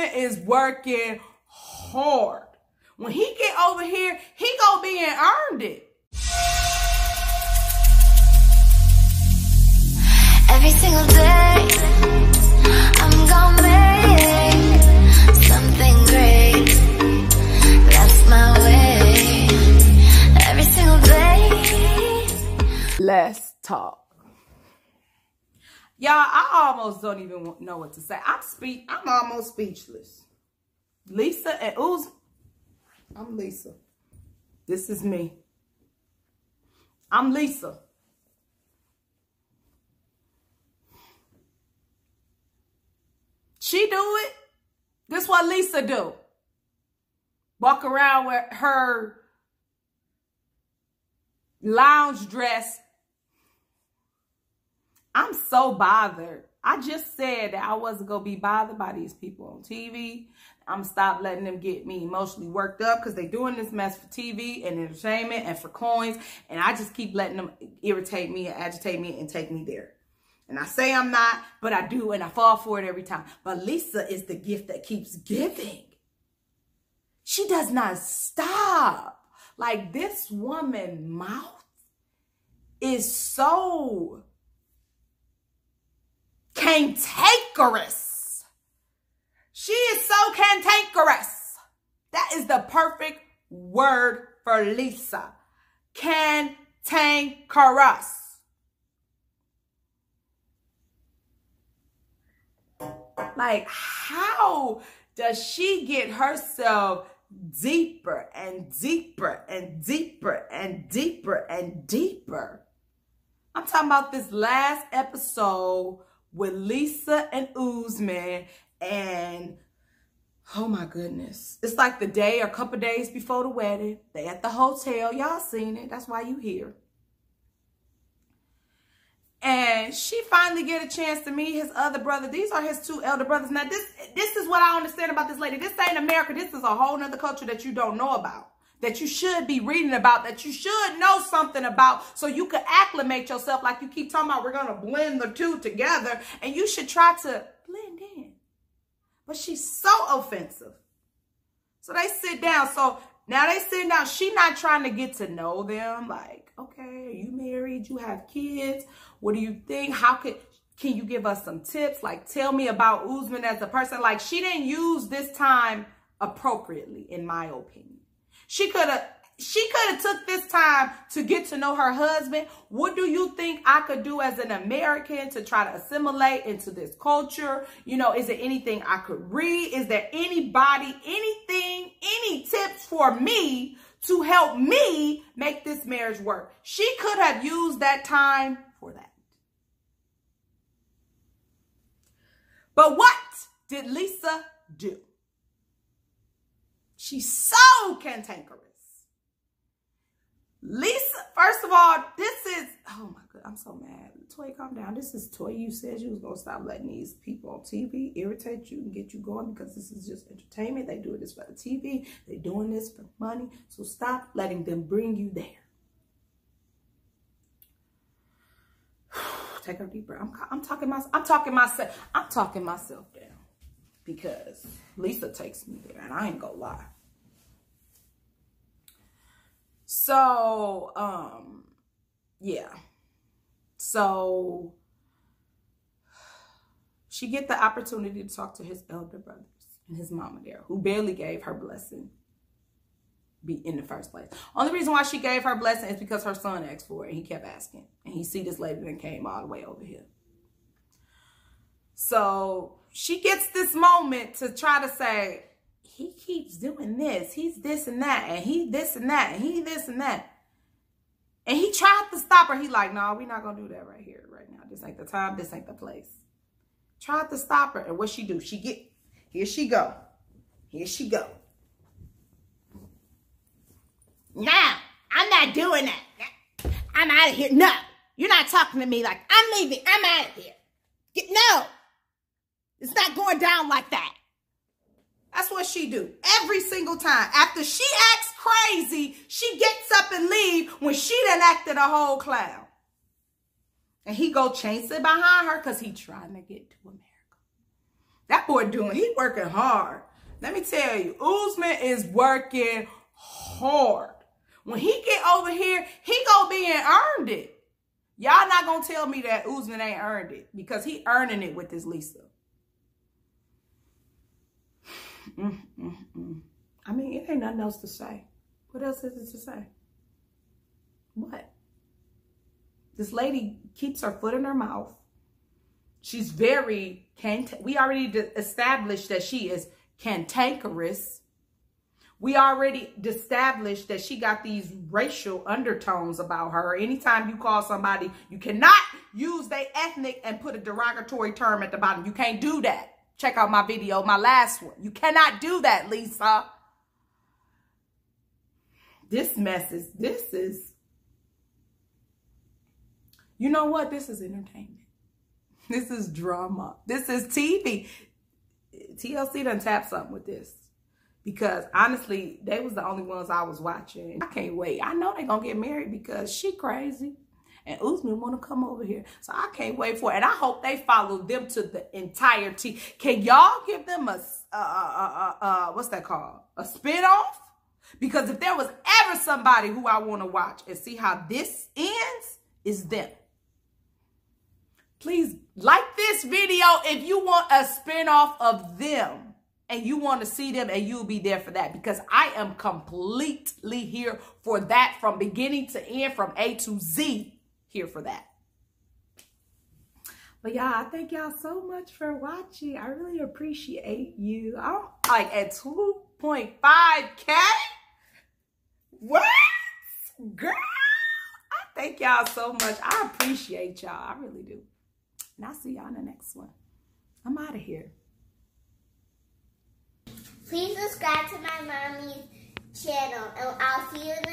Usman is working hard. When he get over here, he gonna be and earned it. Every single day, I'm gonna make something great. That's my way. Every single day. Let's talk. Y'all, I almost don't even know what to say. I'm almost speechless. Lisa and Usman. I'm Lisa. This is me. I'm Lisa. She do it. This what Lisa do. Walk around with her lounge dress. I'm so bothered. I just said that I wasn't going to be bothered by these people on TV. I'm stop letting them get me emotionally worked up because they're doing this mess for TV and entertainment and for coins. And I just keep letting them irritate me and agitate me and take me there. And I say I'm not, but I do, and I fall for it every time. But Lisa is the gift that keeps giving. She does not stop. Like, this woman's mouth is so cantankerous. She is so cantankerous. That is the perfect word for Lisa. Cantankerous. Like, how does she get herself deeper and deeper and deeper and deeper and deeper? I'm talking about this last episode with Lisa and Usman, and oh my goodness. It's like the day or a couple days before the wedding. They at the hotel. Y'all seen it. That's why you here. And she finally get a chance to meet his other brother. These are his two elder brothers. Now, this is what I understand about this lady. This ain't America. This is a whole nother culture that you don't know about, that you should be reading about, that you should know something about so you could acclimate yourself. Like you keep talking about, we're going to blend the two together, and you should try to blend in. But she's so offensive. So they sit down. So now they sitting down. She not trying to get to know them. Like, okay, are you married? You have kids? What do you think? How can you give us some tips? Like, tell me about Usman as a person. Like, she didn't use this time appropriately, in my opinion. She could have took this time to get to know her husband. What do you think I could do as an American to try to assimilate into this culture? You know, is there anything I could read? Is there anybody, anything, any tips for me to help me make this marriage work? She could have used that time for that. But what did Lisa do? She's so cantankerous. Lisa, first of all, this is, oh my God, I'm so mad. Toy, calm down. This is Toy. You said you was going to stop letting these people on TV irritate you and get you going because this is just entertainment. They do this for the TV. They're doing this for money. So stop letting them bring you there. Take a deep breath. I'm talking myself down because Lisa takes me there, and I ain't going to lie. So, yeah. So she get the opportunity to talk to his elder brothers and his mama there, who barely gave her blessing in the first place. Only reason why she gave her blessing is because her son asked for it, and he kept asking. And he see this lady that came all the way over here. So she gets this moment to try to say, he keeps doing this. He's this and that. And he this and that. And he this and that. And he tried to stop her. He like, no, we're not going to do that right here, right now. This ain't the time. This ain't the place. Tried to stop her. And what she do? She get, here she go. Here she go. No, I'm not doing that. I'm out of here. No, you're not talking to me like, I'm leaving. I'm out of here. No, it's not going down like that. That's what she do every single time. After she acts crazy, she gets up and leave when she done acted a whole clown. And he go chase it behind her because he trying to get to America. That boy doing, he working hard. Let me tell you, Usman is working hard. When he get over here, he gonna be and earned it. Y'all not gonna tell me that Usman ain't earned it, because he earning it with this Lisa. I mean, it ain't nothing else to say. What else is it to say? What? This lady keeps her foot in her mouth. She's very, we already established that she is cantankerous. We already established that she got these racial undertones about her. Anytime you call somebody, you cannot use their ethnic and put a derogatory term at the bottom. You can't do that. Check out my video, my last one. You cannot do that, Lisa. This is, you know what? This is entertainment. This is drama. This is TV. TLC done tapped something with this. Because honestly, they was the only ones I was watching. I can't wait. I know they gonna get married because she crazy. And Usman wanna come over here. So I can't wait for it. And I hope they follow them to the entirety. Can y'all give them a, what's that called? A spinoff? Because if there was ever somebody who I wanna watch and see how this ends, is them. Please like this video if you want a spinoff of them. And you want to see them, and you'll be there for that, because I am completely here for that, from beginning to end, from A to Z, here for that. But y'all, I thank y'all so much for watching. I really appreciate you. I'm like at 2.5K. What? Girl, I thank y'all so much. I appreciate y'all. I really do. And I'll see y'all in the next one. I'm out of here. Please subscribe to my mommy's channel, and I'll see you in the